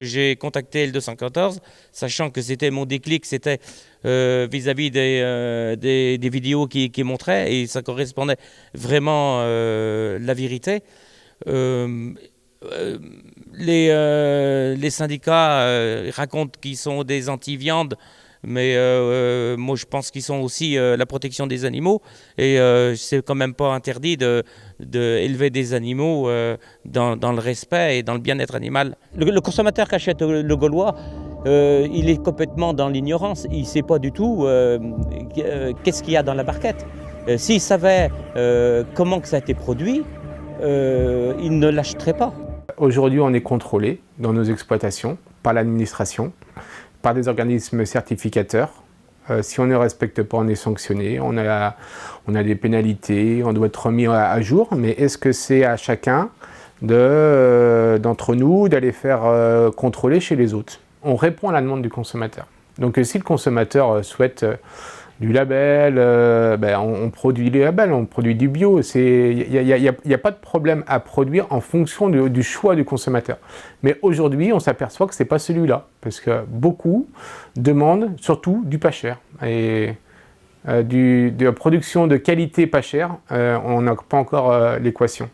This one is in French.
J'ai contacté L214, sachant que c'était mon déclic, c'était vis-à-vis des vidéos qui montraient, et ça correspondait vraiment à la vérité. Les syndicats racontent qu'ils sont des anti-viande, mais moi je pense qu'ils sont aussi la protection des animaux, et c'est quand même pas interdit d'élever des animaux dans le respect et dans le bien-être animal. Le consommateur qui achète le Gaulois, il est complètement dans l'ignorance, il ne sait pas du tout qu'est-ce qu'il y a dans la barquette. S'il savait comment que ça a été produit, il ne l'achèterait pas. Aujourd'hui, on est contrôlé dans nos exploitations par l'administration, par des organismes certificateurs. Si on ne respecte pas, on est sanctionné, on a des pénalités, on doit être remis à jour. Mais est-ce que c'est à chacun d'entre nous d'aller faire contrôler chez les autres? On répond à la demande du consommateur. Donc si le consommateur souhaite du label, on produit du label, on produit du bio. Il n'y a pas de problème à produire en fonction du choix du consommateur. Mais aujourd'hui, on s'aperçoit que ce n'est pas celui-là, parce que beaucoup demandent surtout du pas cher. Et de la production de qualité pas cher, on n'a pas encore l'équation.